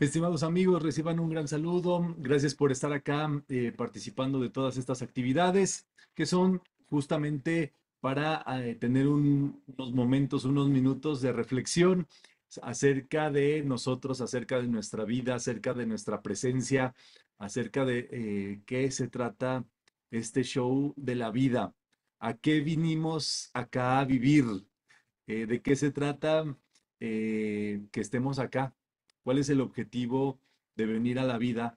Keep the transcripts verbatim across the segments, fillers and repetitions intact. Estimados amigos, reciban un gran saludo. Gracias por estar acá eh, participando de todas estas actividades que son justamente para eh, tener un, unos momentos, unos minutos de reflexión acerca de nosotros, acerca de nuestra vida, acerca de nuestra presencia, acerca de eh, qué se trata este show de la vida, a qué vinimos acá a vivir, eh, de qué se trata eh, que estemos acá. ¿Cuál es el objetivo de venir a la vida?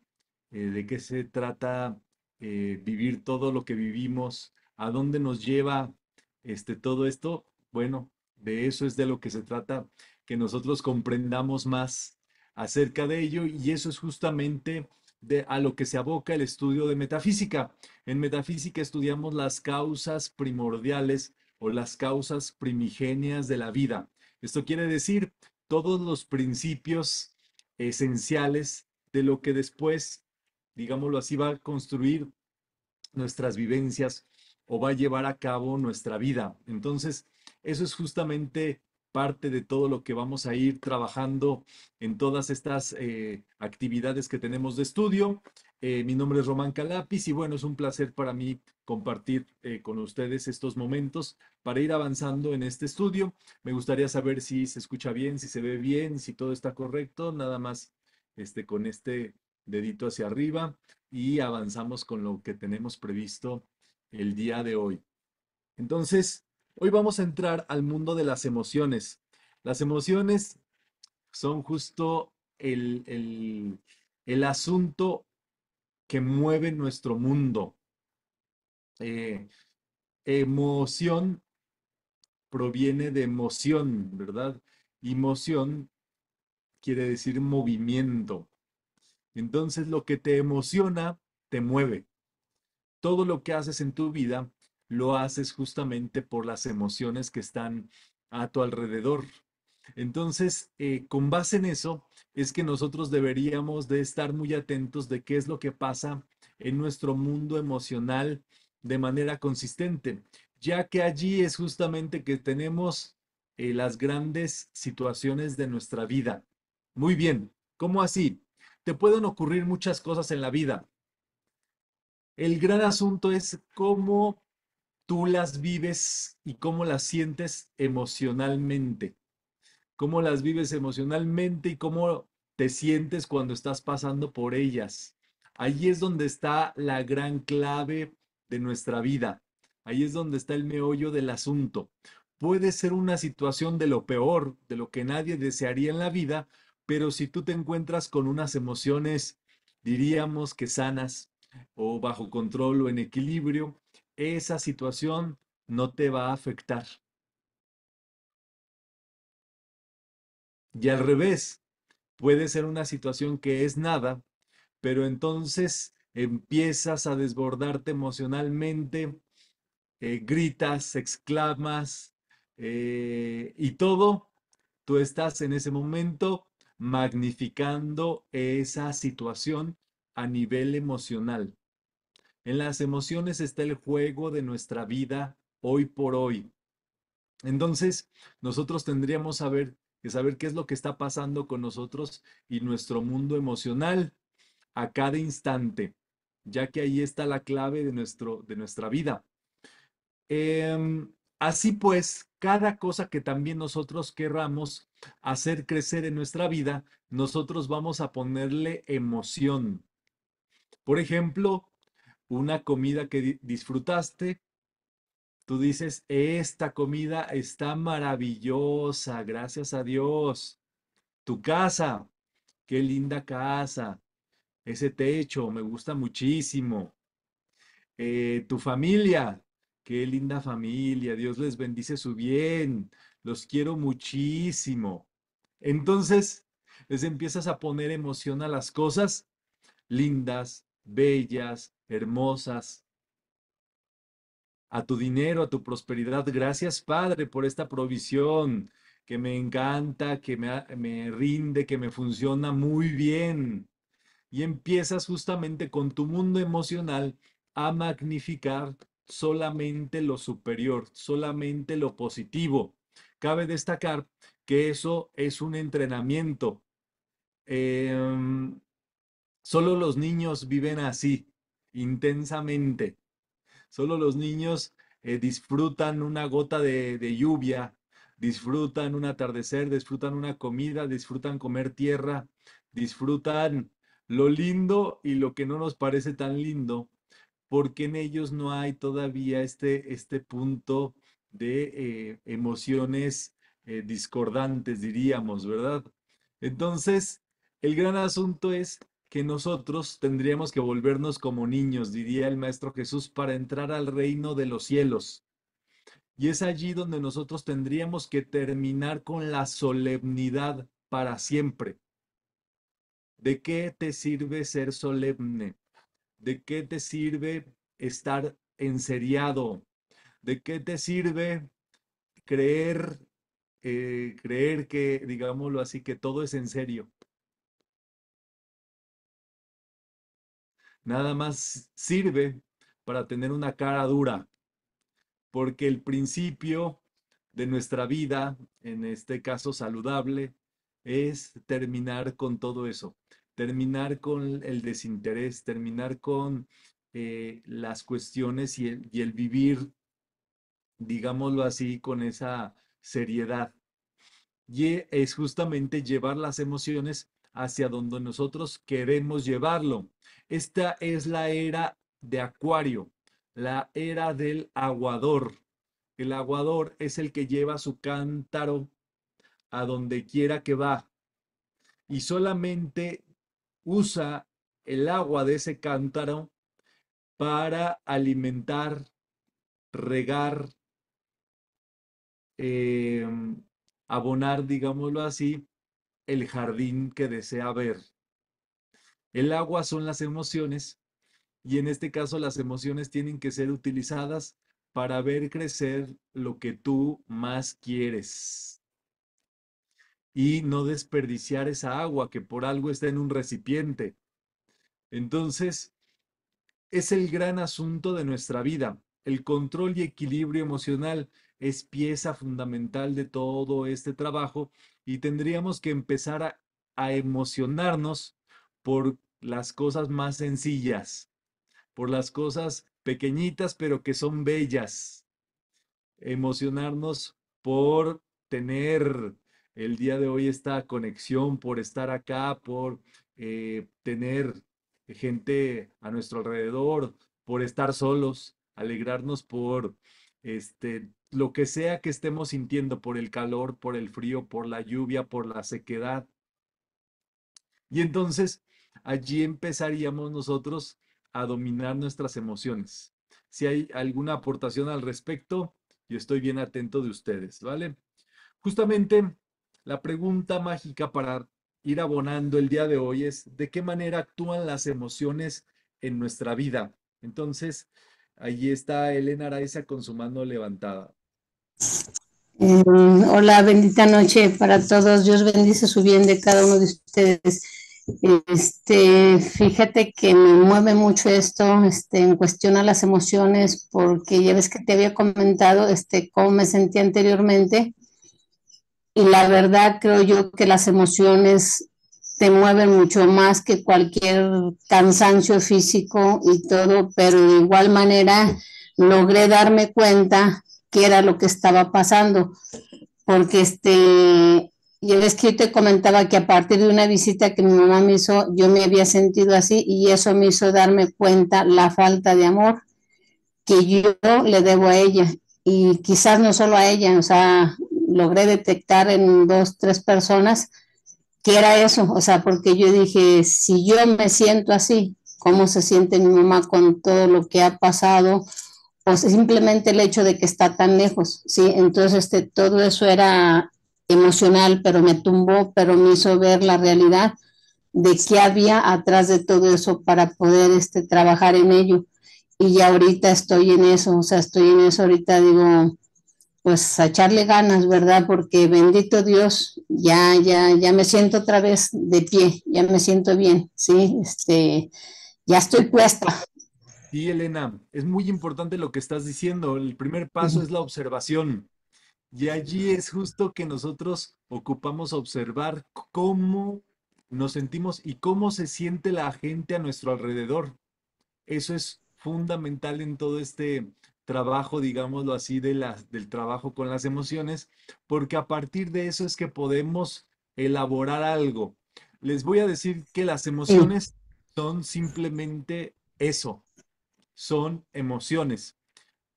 Eh, ¿De qué se trata eh, vivir todo lo que vivimos? ¿A dónde nos lleva este, todo esto? Bueno, de eso es de lo que se trata, que nosotros comprendamos más acerca de ello, y eso es justamente de, a lo que se aboca el estudio de metafísica. En metafísica estudiamos las causas primordiales o las causas primigenias de la vida. Esto quiere decir todos los principios esenciales de lo que después, digámoslo así, va a construir nuestras vivencias o va a llevar a cabo nuestra vida. Entonces, eso es justamente parte de todo lo que vamos a ir trabajando en todas estas eh, actividades que tenemos de estudio. Eh, mi nombre es Román Calapis y bueno, es un placer para mí compartir eh, con ustedes estos momentos para ir avanzando en este estudio. Me gustaría saber si se escucha bien, si se ve bien, si todo está correcto. Nada más este, con este dedito hacia arriba y avanzamos con lo que tenemos previsto el día de hoy. Entonces, hoy vamos a entrar al mundo de las emociones. Las emociones son justo el, el, el asunto que mueve nuestro mundo. Eh, emoción proviene de emoción, ¿verdad? Y moción quiere decir movimiento. Entonces, lo que te emociona, te mueve. Todo lo que haces en tu vida lo haces justamente por las emociones que están a tu alrededor. Entonces, eh, con base en eso, es que nosotros deberíamos de estar muy atentos de qué es lo que pasa en nuestro mundo emocional de manera consistente, ya que allí es justamente que tenemos eh, las grandes situaciones de nuestra vida. Muy bien, ¿cómo así? Te pueden ocurrir muchas cosas en la vida. El gran asunto es cómo tú las vives y cómo las sientes emocionalmente. Cómo las vives emocionalmente y cómo te sientes cuando estás pasando por ellas. Ahí es donde está la gran clave de nuestra vida. Ahí es donde está el meollo del asunto. Puede ser una situación de lo peor, de lo que nadie desearía en la vida, pero si tú te encuentras con unas emociones, diríamos que sanas o bajo control o en equilibrio, esa situación no te va a afectar. Y al revés, puede ser una situación que es nada, pero entonces empiezas a desbordarte emocionalmente, eh, gritas, exclamas, eh, y todo, tú estás en ese momento magnificando esa situación a nivel emocional. En las emociones está el juego de nuestra vida hoy por hoy. Entonces, nosotros tendríamos que saber, que saber qué es lo que está pasando con nosotros y nuestro mundo emocional a cada instante, ya que ahí está la clave de, nuestro, de nuestra vida. Eh, así pues, cada cosa que también nosotros querramos hacer crecer en nuestra vida, nosotros vamos a ponerle emoción. Por ejemplo, una comida que disfrutaste, tú dices, esta comida está maravillosa, gracias a Dios. Tu casa, qué linda casa, ese techo, me gusta muchísimo. Eh, tu familia, qué linda familia, Dios les bendice su bien, los quiero muchísimo. Entonces, les empiezas a poner emoción a las cosas lindas, bellas, hermosas, a tu dinero, a tu prosperidad. Gracias, Padre, por esta provisión que me encanta, que me, me rinde, que me funciona muy bien. Y empiezas justamente con tu mundo emocional a magnificar solamente lo superior, solamente lo positivo. Cabe destacar que eso es un entrenamiento. Eh, solo los niños viven así, intensamente. Solo los niños eh, disfrutan una gota de, de lluvia, disfrutan un atardecer, disfrutan una comida, disfrutan comer tierra, disfrutan lo lindo y lo que no nos parece tan lindo, porque en ellos no hay todavía este, este punto de eh, emociones eh, discordantes, diríamos, ¿verdad? Entonces, el gran asunto es que nosotros tendríamos que volvernos como niños, diría el Maestro Jesús, para entrar al reino de los cielos. Y es allí donde nosotros tendríamos que terminar con la solemnidad para siempre. ¿De qué te sirve ser solemne? ¿De qué te sirve estar enseriado? ¿De qué te sirve creer, eh, creer que, digámoslo así, que todo es en serio? Nada más sirve para tener una cara dura, porque el principio de nuestra vida, en este caso saludable, es terminar con todo eso, terminar con el desinterés, terminar con eh, las cuestiones y el, y el vivir, digámoslo así, con esa seriedad. Y es justamente llevar las emociones hacia donde nosotros queremos llevarlo. Esta es la era de Acuario, la era del aguador. El aguador es el que lleva su cántaro a donde quiera que va y solamente usa el agua de ese cántaro para alimentar, regar, eh, abonar, digámoslo así, el jardín que desea ver. El agua son las emociones y en este caso las emociones tienen que ser utilizadas para ver crecer lo que tú más quieres. Y no desperdiciar esa agua que por algo está en un recipiente. Entonces, es el gran asunto de nuestra vida. El control y equilibrio emocional es pieza fundamental de todo este trabajo y tendríamos que empezar a, a emocionarnos por las cosas más sencillas, por las cosas pequeñitas pero que son bellas. Emocionarnos por tener... El día de hoy esta conexión, por estar acá, por eh, tener gente a nuestro alrededor, por estar solos, alegrarnos por este, lo que sea que estemos sintiendo, por el calor, por el frío, por la lluvia, por la sequedad. Y entonces allí empezaríamos nosotros a dominar nuestras emociones. Si hay alguna aportación al respecto, yo estoy bien atento de ustedes, ¿vale? Justamente... La pregunta mágica para ir abonando el día de hoy es ¿de qué manera actúan las emociones en nuestra vida? Entonces, ahí está Elena Araiza con su mano levantada. Eh, hola, bendita noche para todos. Dios bendice su bien de cada uno de ustedes. Este, fíjate que me mueve mucho esto, este, en cuestión a las emociones, porque ya ves que te había comentado, este, cómo me sentí anteriormente. Y la verdad creo yo que las emociones te mueven mucho más que cualquier cansancio físico y todo, pero de igual manera logré darme cuenta que era lo que estaba pasando, porque este, ya ves que yo te comentaba que a partir de una visita que mi mamá me hizo, yo me había sentido así y eso me hizo darme cuenta la falta de amor que yo le debo a ella y quizás no solo a ella, o sea... logré detectar en dos, tres personas que era eso, o sea, porque yo dije, si yo me siento así, ¿cómo se siente mi mamá con todo lo que ha pasado? O simplemente el hecho de que está tan lejos, ¿sí? Entonces este, todo eso era emocional, pero me tumbó, pero me hizo ver la realidad de qué había atrás de todo eso para poder este, trabajar en ello. Y ya ahorita estoy en eso, o sea, estoy en eso ahorita, digo... pues a echarle ganas, ¿verdad? Porque bendito Dios, ya, ya, ya me siento otra vez de pie, ya me siento bien, ¿sí? Este, ya estoy puesta. Sí, Elena, es muy importante lo que estás diciendo. El primer paso uh-huh. es la observación. Y allí es justo que nosotros ocupamos observar cómo nos sentimos y cómo se siente la gente a nuestro alrededor. Eso es fundamental en todo este trabajo, digámoslo así, de las, del trabajo con las emociones, porque a partir de eso es que podemos elaborar algo. Les voy a decir que las emociones son simplemente eso, son emociones,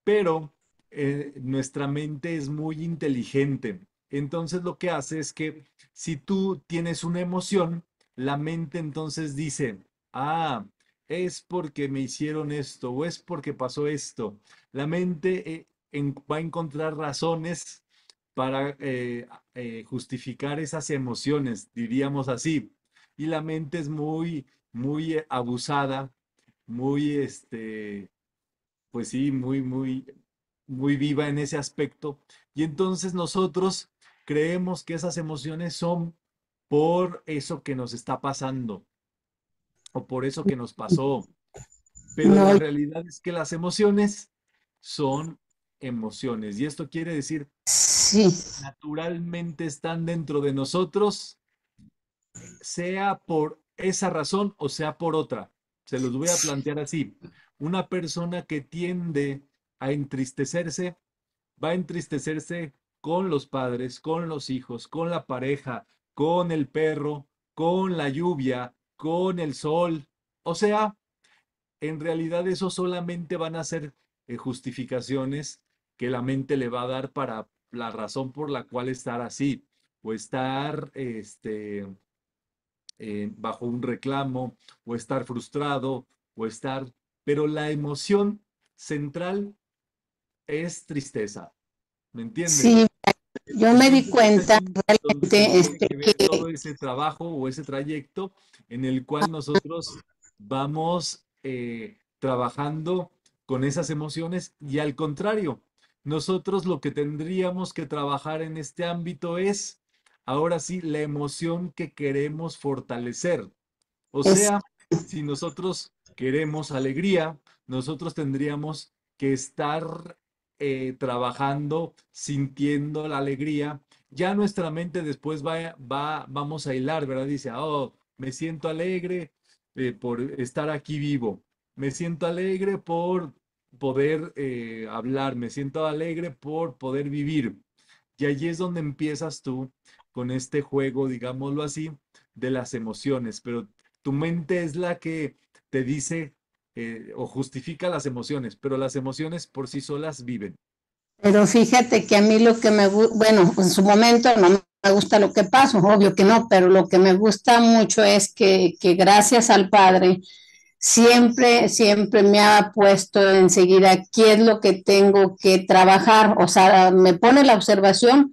pero eh, nuestra mente es muy inteligente. Entonces lo que hace es que si tú tienes una emoción, la mente entonces dice, ah, es porque me hicieron esto o es porque pasó esto. La mente eh, en, va a encontrar razones para eh, eh, justificar esas emociones, diríamos así. Y la mente es muy, muy abusada, muy, este, pues sí, muy, muy, muy viva en ese aspecto. Y entonces nosotros creemos que esas emociones son por eso que nos está pasando o por eso que nos pasó. Pero la realidad es que las emociones son emociones. Y esto quiere decir que naturalmente están dentro de nosotros, sea por esa razón o sea por otra. Se los voy a plantear así. Una persona que tiende a entristecerse, va a entristecerse con los padres, con los hijos, con la pareja, con el perro, con la lluvia, con el sol. O sea, en realidad eso solamente van a ser eh, justificaciones que la mente le va a dar para la razón por la cual estar así o estar este, eh, bajo un reclamo o estar frustrado o estar... Pero la emoción central es tristeza. ¿Me entiendes? Sí, yo me di cuenta realmente este, que... todo ese trabajo o ese trayecto en el cual nosotros vamos eh, trabajando con esas emociones y al contrario, nosotros lo que tendríamos que trabajar en este ámbito es, ahora sí, la emoción que queremos fortalecer. O sea, es... si nosotros queremos alegría, nosotros tendríamos que estar... Eh, trabajando, sintiendo la alegría, ya nuestra mente después va, va, vamos a hilar, ¿verdad? Dice, oh, me siento alegre eh, por estar aquí vivo, me siento alegre por poder eh, hablar, me siento alegre por poder vivir. Y allí es donde empiezas tú con este juego, digámoslo así, de las emociones, pero tu mente es la que te dice... Eh, o justifica las emociones, pero las emociones por sí solas viven. Pero fíjate que a mí lo que me gusta, bueno, en su momento no me gusta lo que pasa, obvio que no, pero lo que me gusta mucho es que, que gracias al Padre siempre, siempre me ha puesto enseguida qué es lo que tengo que trabajar, o sea, me pone la observación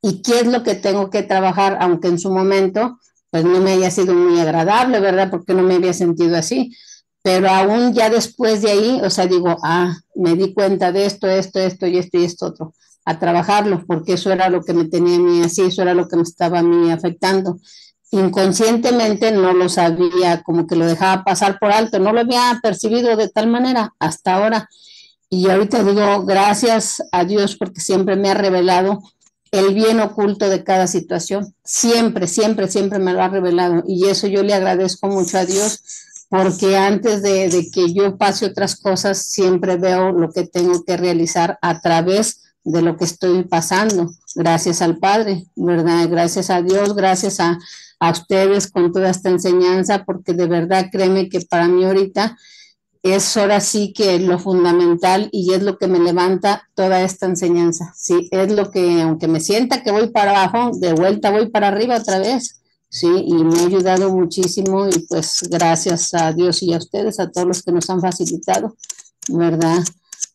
y qué es lo que tengo que trabajar, aunque en su momento pues no me haya sido muy agradable, ¿verdad? Porque no me había sentido así. Pero aún ya después de ahí, o sea, digo, ah, me di cuenta de esto, esto, esto y esto y esto otro, a trabajarlo, porque eso era lo que me tenía a mí así, eso era lo que me estaba a mí afectando. Inconscientemente no lo sabía, como que lo dejaba pasar por alto, no lo había percibido de tal manera hasta ahora. Y ahorita digo, gracias a Dios, porque siempre me ha revelado el bien oculto de cada situación. Siempre, siempre, siempre me lo ha revelado. Y eso yo le agradezco mucho a Dios, porque antes de, de que yo pase otras cosas, siempre veo lo que tengo que realizar a través de lo que estoy pasando, gracias al Padre, ¿verdad? Gracias a Dios, gracias a, a ustedes con toda esta enseñanza, porque de verdad créeme que para mí ahorita es ahora sí que es lo fundamental y es lo que me levanta toda esta enseñanza, sí, es lo que, aunque me sienta que voy para abajo, de vuelta voy para arriba otra vez. Sí, y me ha ayudado muchísimo y pues gracias a Dios y a ustedes, a todos los que nos han facilitado, ¿verdad?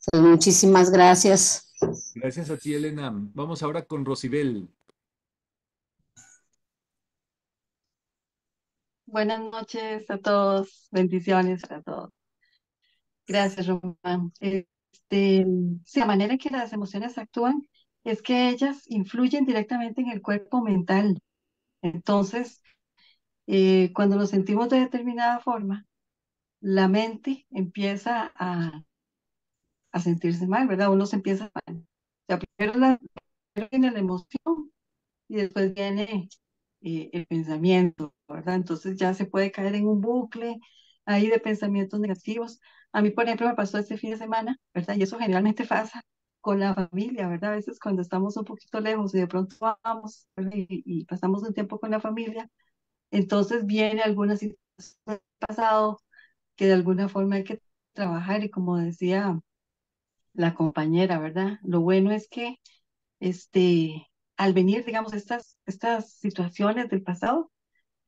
Pues muchísimas gracias. Gracias a ti, Elena. Vamos ahora con Rosibel. Buenas noches a todos, bendiciones a todos. Gracias, Román. Este, la manera en que las emociones actúan es que ellas influyen directamente en el cuerpo mental. Entonces, eh, cuando nos sentimos de determinada forma, la mente empieza a, a sentirse mal, ¿verdad? Uno se empieza mal. O sea, primero, la, primero viene la emoción y después viene eh, el pensamiento, ¿verdad? Entonces ya se puede caer en un bucle ahí de pensamientos negativos. A mí, por ejemplo, me pasó este fin de semana, ¿verdad? Y eso generalmente pasa con la familia, ¿verdad? A veces cuando estamos un poquito lejos y de pronto vamos y, y pasamos un tiempo con la familia, entonces viene alguna situación del pasado que de alguna forma hay que trabajar. Y como decía la compañera, ¿verdad? Lo bueno es que este, al venir, digamos, estas, estas situaciones del pasado,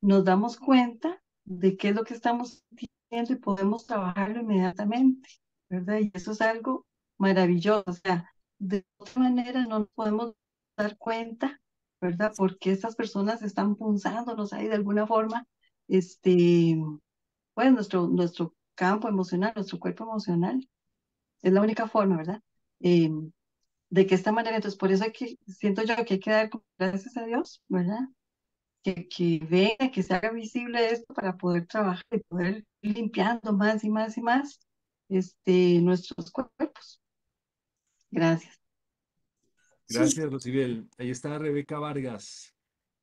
nos damos cuenta de qué es lo que estamos sintiendo y podemos trabajarlo inmediatamente, ¿verdad? Y eso es algo maravilloso. O sea, de otra manera no nos podemos dar cuenta, ¿verdad? Porque estas personas están punzándonos ahí de alguna forma, este, pues nuestro, nuestro campo emocional, nuestro cuerpo emocional. Es la única forma, ¿verdad? Eh, de que esta manera, entonces por eso hay que, siento yo que hay que dar gracias a Dios, ¿verdad? Que, que venga, que se haga visible esto para poder trabajar y poder ir limpiando más y más y más este, nuestros cuerpos. Gracias. Gracias, Rosibel. Ahí está Rebeca Vargas.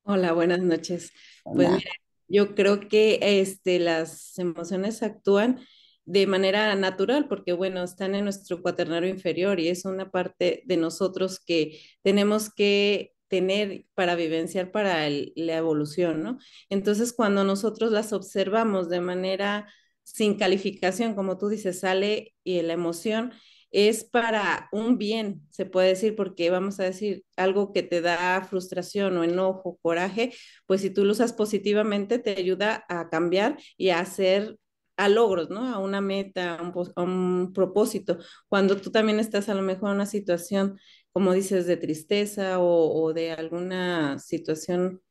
Hola, buenas noches. Hola. Pues yo creo que este, las emociones actúan de manera natural, porque bueno, están en nuestro cuaternario inferior y es una parte de nosotros que tenemos que tener para vivenciar para el, la evolución, ¿no? Entonces, cuando nosotros las observamos de manera sin calificación, como tú dices, sale y la emoción es para un bien, se puede decir, porque vamos a decir algo que te da frustración o enojo, coraje, pues si tú lo usas positivamente te ayuda a cambiar y a hacer a logros, ¿no? A una meta, a un, a un propósito. Cuando tú también estás a lo mejor en una situación, como dices, de tristeza o, o de alguna situación,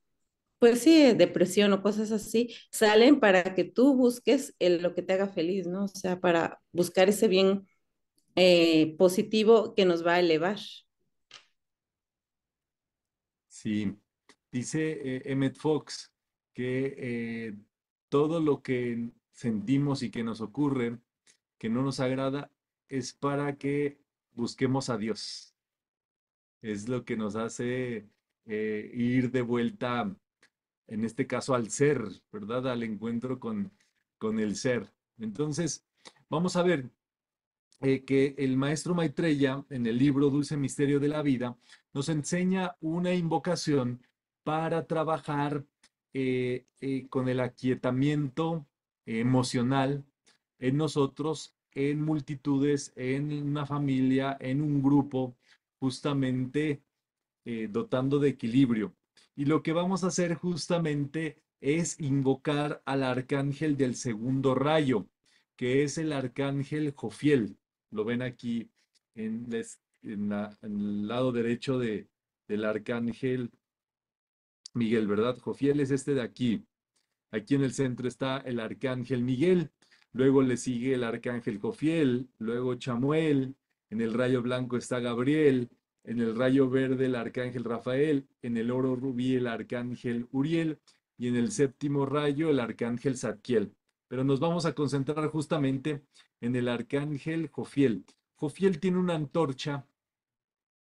pues sí, depresión o cosas así, salen para que tú busques el, lo que te haga feliz, ¿no? O sea, para buscar ese bien eh, positivo que nos va a elevar. Sí, dice eh, Emmett Fox que eh, todo lo que sentimos y que nos ocurre, que no nos agrada, es para que busquemos a Dios. Es lo que nos hace eh, ir de vuelta, en este caso al ser, ¿verdad? Al encuentro con, con el ser. Entonces, vamos a ver eh, que el maestro Maitreya, en el libro Dulce Misterio de la Vida, nos enseña una invocación para trabajar eh, eh, con el aquietamiento emocional en nosotros, en multitudes, en una familia, en un grupo, justamente eh, dotando de equilibrio. Y lo que vamos a hacer justamente es invocar al arcángel del segundo rayo, que es el arcángel Jofiel. Lo ven aquí en, les, en, la, en el lado derecho de, del arcángel Miguel, ¿verdad? Jofiel es este de aquí. Aquí en el centro está el arcángel Miguel, luego le sigue el arcángel Jofiel, luego Chamuel, en el rayo blanco está Gabriel, en el rayo verde el arcángel Rafael, en el oro rubí el arcángel Uriel y en el séptimo rayo el arcángel Zadkiel. Pero nos vamos a concentrar justamente en el arcángel Jofiel. Jofiel tiene una antorcha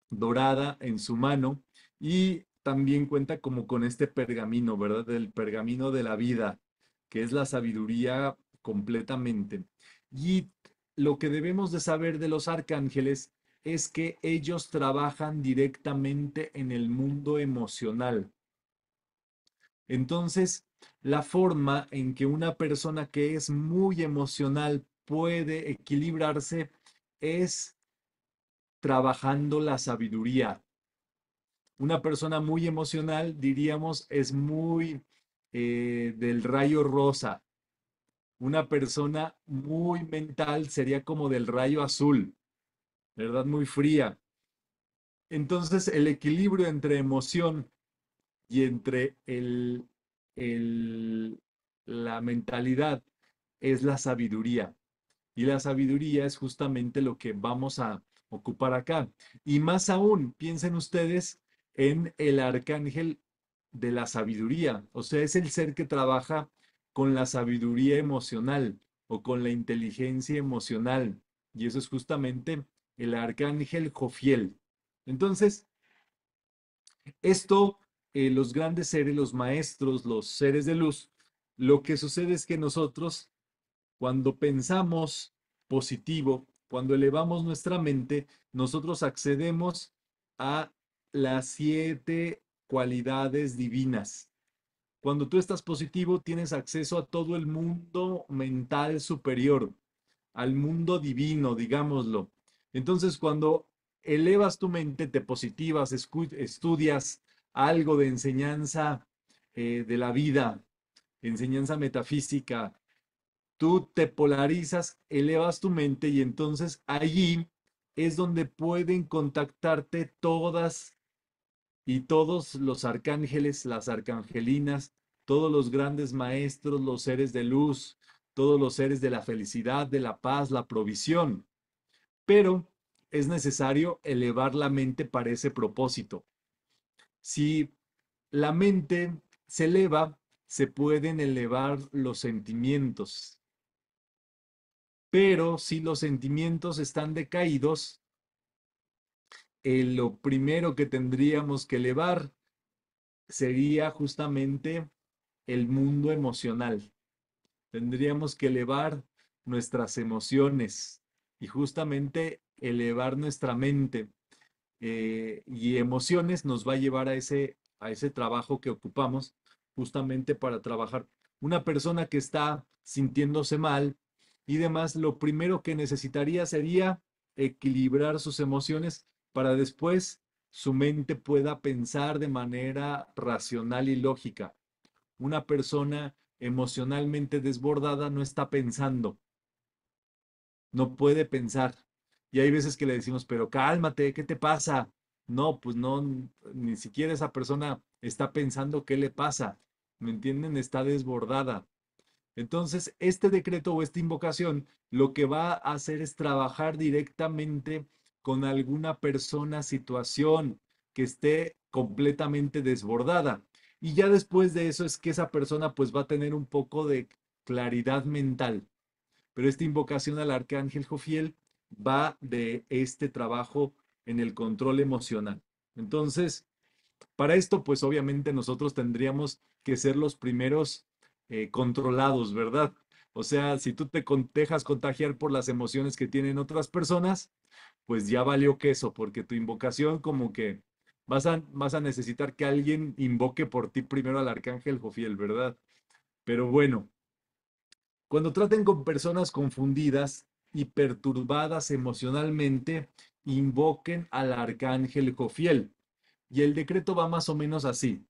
dorada en su mano y también cuenta como con este pergamino, ¿verdad? El pergamino de la vida, que es la sabiduría completamente. Y lo que debemos de saber de los arcángeles es que ellos trabajan directamente en el mundo emocional. Entonces, la forma en que una persona que es muy emocional puede equilibrarse es trabajando la sabiduría. Una persona muy emocional, diríamos, es muy eh, del rayo rosa. Una persona muy mental sería como del rayo azul, ¿verdad? Muy fría. Entonces, el equilibrio entre emoción y entre el, el, la mentalidad es la sabiduría. Y la sabiduría es justamente lo que vamos a ocupar acá. Y más aún, piensen ustedes en el arcángel de la sabiduría, o sea, es el ser que trabaja con la sabiduría emocional o con la inteligencia emocional, y eso es justamente el arcángel Jofiel. Entonces, esto eh, los grandes seres, los maestros, los seres de luz, lo que sucede es que nosotros, cuando pensamos positivo, cuando elevamos nuestra mente, nosotros accedemos a las siete cualidades divinas. Cuando tú estás positivo, tienes acceso a todo el mundo mental superior, al mundo divino, digámoslo. Entonces, cuando elevas tu mente, te positivas, estudias algo de enseñanza eh, de la vida, enseñanza metafísica, tú te polarizas, elevas tu mente y entonces allí es donde pueden contactarte todas y todos los arcángeles, las arcangelinas, todos los grandes maestros, los seres de luz, todos los seres de la felicidad, de la paz, la provisión. Pero es necesario elevar la mente para ese propósito. Si la mente se eleva, se pueden elevar los sentimientos. Pero si los sentimientos están decaídos, Eh, lo primero que tendríamos que elevar sería justamente el mundo emocional. Tendríamos que elevar nuestras emociones y justamente elevar nuestra mente. Eh, y emociones nos va a llevar a ese, a ese trabajo que ocupamos justamente para trabajar. Una persona que está sintiéndose mal y demás, lo primero que necesitaría sería equilibrar sus emociones para después su mente pueda pensar de manera racional y lógica. Una persona emocionalmente desbordada no está pensando, no puede pensar. Y hay veces que le decimos, pero cálmate, ¿qué te pasa? No, pues no, ni siquiera esa persona está pensando qué le pasa, ¿me entienden? Está desbordada. Entonces, este decreto o esta invocación lo que va a hacer es trabajar directamente con alguna persona, situación que esté completamente desbordada. Y ya después de eso es que esa persona pues va a tener un poco de claridad mental. Pero esta invocación al arcángel Jofiel va de este trabajo en el control emocional. Entonces, para esto pues obviamente nosotros tendríamos que ser los primeros eh, controlados, ¿verdad? O sea, si tú te dejas contagiar por las emociones que tienen otras personas, pues ya valió queso, porque tu invocación como que vas a, vas a necesitar que alguien invoque por ti primero al arcángel Jofiel, ¿verdad? Pero bueno, cuando traten con personas confundidas y perturbadas emocionalmente, invoquen al arcángel Jofiel. Y el decreto va más o menos así.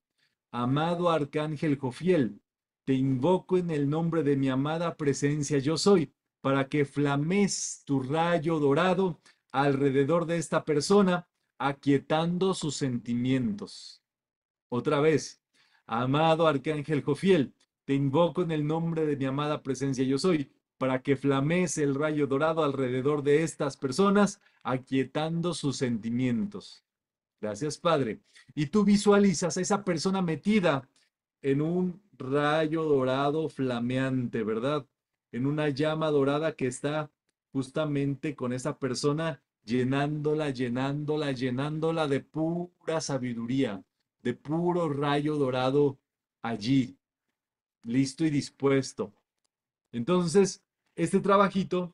Amado arcángel Jofiel, te invoco en el nombre de mi amada presencia yo soy, para que flamees tu rayo dorado alrededor de esta persona, aquietando sus sentimientos. Otra vez, amado arcángel Jofiel, te invoco en el nombre de mi amada presencia yo soy, para que flamees el rayo dorado alrededor de estas personas, aquietando sus sentimientos. Gracias, Padre. Y tú visualizas a esa persona metida en un rayo dorado flameante, ¿verdad? En una llama dorada que está justamente con esa persona, llenándola, llenándola, llenándola de pura sabiduría, de puro rayo dorado allí, listo y dispuesto. Entonces, este trabajito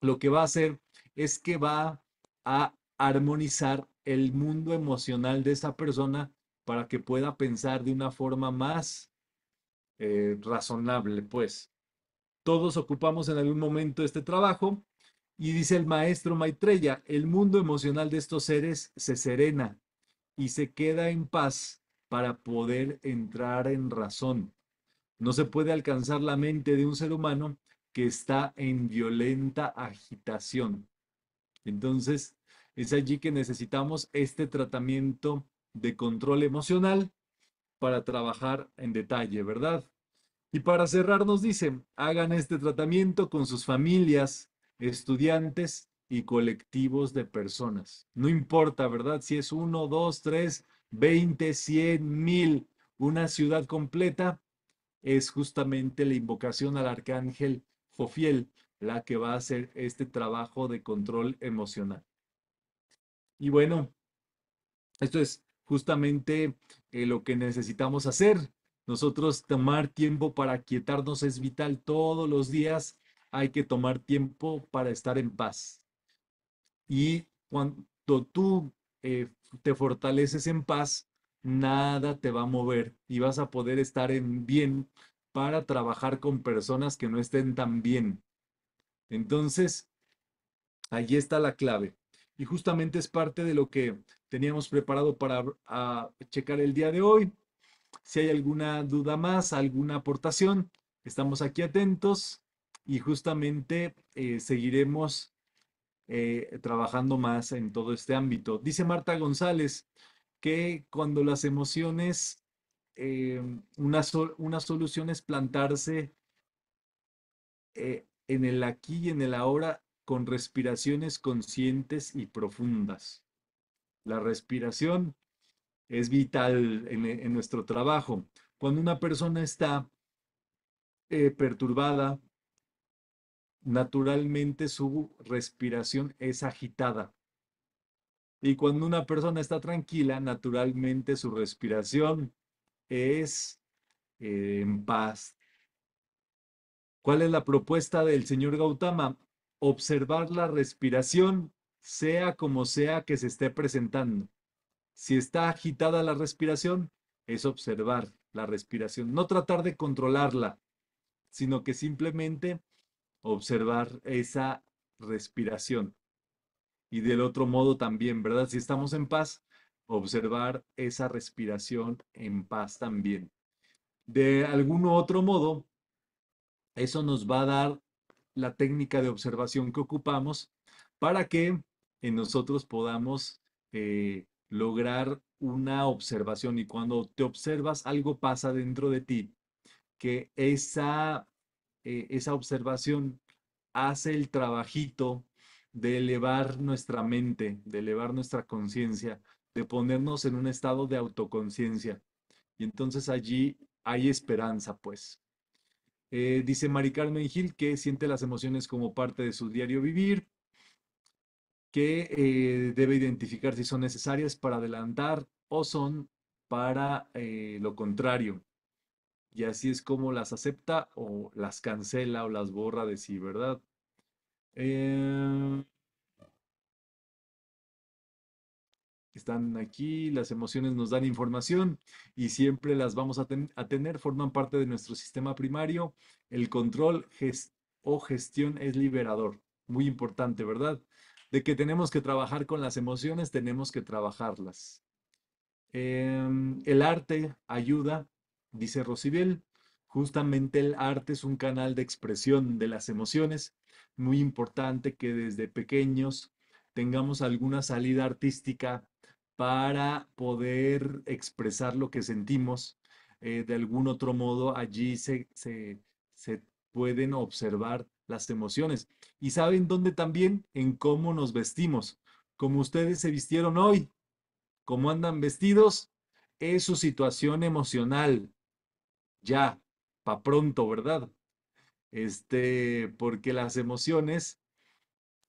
lo que va a hacer es que va a armonizar el mundo emocional de esa persona para que pueda pensar de una forma más eh, razonable, pues. Todos ocupamos en algún momento este trabajo y dice el maestro Maitreya, el mundo emocional de estos seres se serena y se queda en paz para poder entrar en razón. No se puede alcanzar la mente de un ser humano que está en violenta agitación. Entonces, es allí que necesitamos este tratamiento de control emocional para trabajar en detalle, ¿verdad? Y para cerrar nos dice, hagan este tratamiento con sus familias, estudiantes y colectivos de personas. No importa, ¿verdad? Si es uno, dos, tres, veinte, cien, mil, una ciudad completa, es justamente la invocación al arcángel Jofiel la que va a hacer este trabajo de control emocional. Y bueno, esto es justamente eh, lo que necesitamos hacer. Nosotros tomar tiempo para aquietarnos es vital. Todos los días hay que tomar tiempo para estar en paz. Y cuando tú eh, te fortaleces en paz, nada te va a mover y vas a poder estar en bien para trabajar con personas que no estén tan bien. Entonces, allí está la clave. Y justamente es parte de lo que teníamos preparado para a, checar el día de hoy. Si hay alguna duda más, alguna aportación, estamos aquí atentos y justamente eh, seguiremos eh, trabajando más en todo este ámbito. Dice Marta González que cuando las emociones, eh, una, sol, una solución es plantarse eh, en el aquí y en el ahora con respiraciones conscientes y profundas. La respiración es vital en, en nuestro trabajo. Cuando una persona está eh, perturbada, naturalmente su respiración es agitada. Y cuando una persona está tranquila, naturalmente su respiración es eh, en paz. ¿Cuál es la propuesta del señor Gautama? Observar la respiración, sea como sea que se esté presentando. Si está agitada la respiración, es observar la respiración. No tratar de controlarla, sino que simplemente observar esa respiración. Y del otro modo también, ¿verdad? Si estamos en paz, observar esa respiración en paz también. De algún otro modo, eso nos va a dar la técnica de observación que ocupamos para que en nosotros podamos eh, lograr una observación. Y cuando te observas, algo pasa dentro de ti, que esa, eh, esa observación hace el trabajito de elevar nuestra mente, de elevar nuestra conciencia, de ponernos en un estado de autoconciencia. Y entonces allí hay esperanza, pues. Eh, dice Mari Carmen Gil que siente las emociones como parte de su diario vivir, que eh, debe identificar si son necesarias para adelantar o son para eh, lo contrario. Y así es como las acepta o las cancela o las borra de sí, ¿verdad? Eh... Están aquí, las emociones nos dan información y siempre las vamos a, ten a tener, forman parte de nuestro sistema primario. El control gest o gestión es liberador, muy importante, ¿verdad? De que tenemos que trabajar con las emociones, tenemos que trabajarlas. Eh, el arte ayuda, dice Rosibel. Justamente el arte es un canal de expresión de las emociones. Muy importante que desde pequeños tengamos alguna salida artística para poder expresar lo que sentimos. Eh, de algún otro modo, allí se, se, se pueden observar las emociones. Y saben dónde también, en cómo nos vestimos. Como ustedes se vistieron hoy, cómo andan vestidos, es su situación emocional. Ya, pa' pronto, ¿verdad? Este, porque las emociones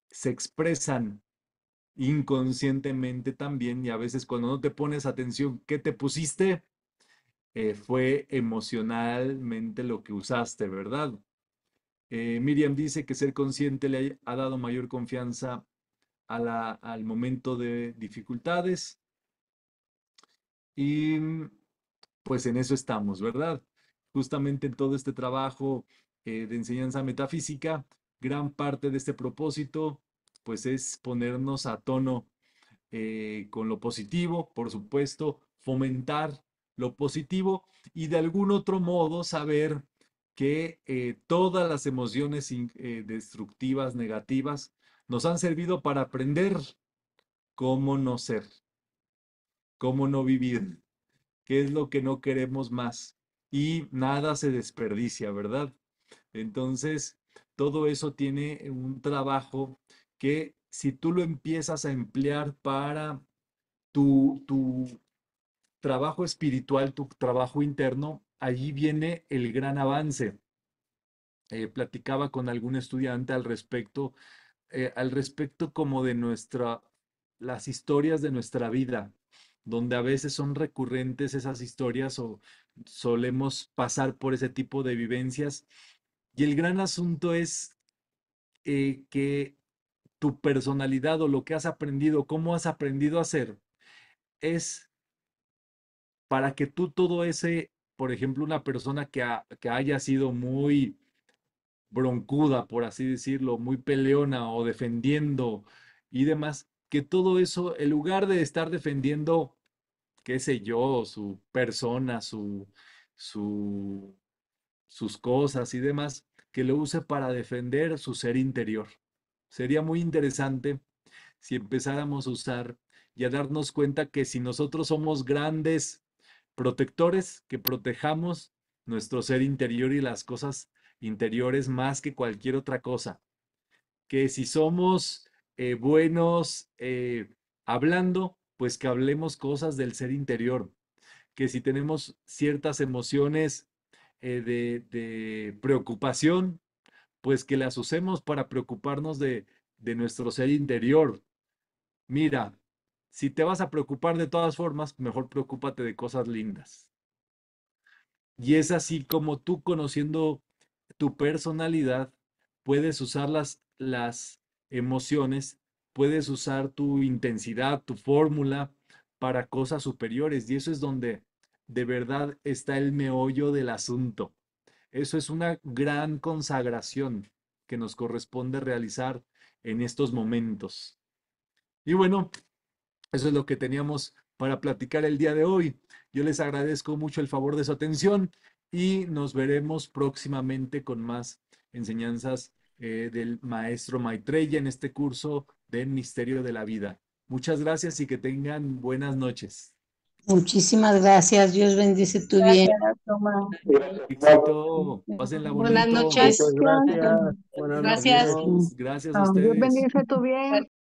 se expresan inconscientemente también y a veces cuando no te pones atención, ¿qué te pusiste? Eh, fue emocionalmente lo que usaste, ¿verdad? Eh, Miriam dice que ser consciente le ha dado mayor confianza a la, al momento de dificultades. Y pues en eso estamos, ¿verdad? Justamente en todo este trabajo eh, de enseñanza metafísica, gran parte de este propósito pues es ponernos a tono eh, con lo positivo, por supuesto, fomentar lo positivo y de algún otro modo saber que eh, todas las emociones eh, destructivas, negativas, nos han servido para aprender cómo no ser, cómo no vivir, qué es lo que no queremos más. Y nada se desperdicia, ¿verdad? Entonces, todo eso tiene un trabajo que si tú lo empiezas a emplear para tu, tu trabajo espiritual, tu trabajo interno, allí viene el gran avance. Eh, platicaba con algún estudiante al respecto, eh, al respecto como de nuestra, las historias de nuestra vida, donde a veces son recurrentes esas historias o solemos pasar por ese tipo de vivencias. Y el gran asunto es eh, que tu personalidad o lo que has aprendido, cómo has aprendido a ser, es para que tú todo ese, por ejemplo, una persona que, ha, que haya sido muy broncuda, por así decirlo, muy peleona o defendiendo y demás, que todo eso, en lugar de estar defendiendo, qué sé yo, su persona, su, su, sus cosas y demás, que lo use para defender su ser interior. Sería muy interesante si empezáramos a usar y a darnos cuenta que si nosotros somos grandes protectores, que protejamos nuestro ser interior y las cosas interiores más que cualquier otra cosa. Que si somos Eh, buenos eh, hablando, pues que hablemos cosas del ser interior, que si tenemos ciertas emociones eh, de, de preocupación, pues que las usemos para preocuparnos de, de nuestro ser interior. Mira, si te vas a preocupar de todas formas, mejor preocúpate de cosas lindas. Y es así como tú, conociendo tu personalidad, puedes usar las, las emociones, puedes usar tu intensidad, tu fórmula para cosas superiores, y eso es donde de verdad está el meollo del asunto. Eso es una gran consagración que nos corresponde realizar en estos momentos. Y bueno, eso es lo que teníamos para platicar el día de hoy. Yo les agradezco mucho el favor de su atención y nos veremos próximamente con más enseñanzas Eh, del maestro Maitreya en este curso del Misterio de la Vida. Muchas gracias y que tengan buenas noches. Muchísimas gracias. Dios bendice tu bien. Éxito. Pásenla bonito. Buenas noches. Gracias. Buenas noches. Gracias a ustedes. Dios bendice tu bien.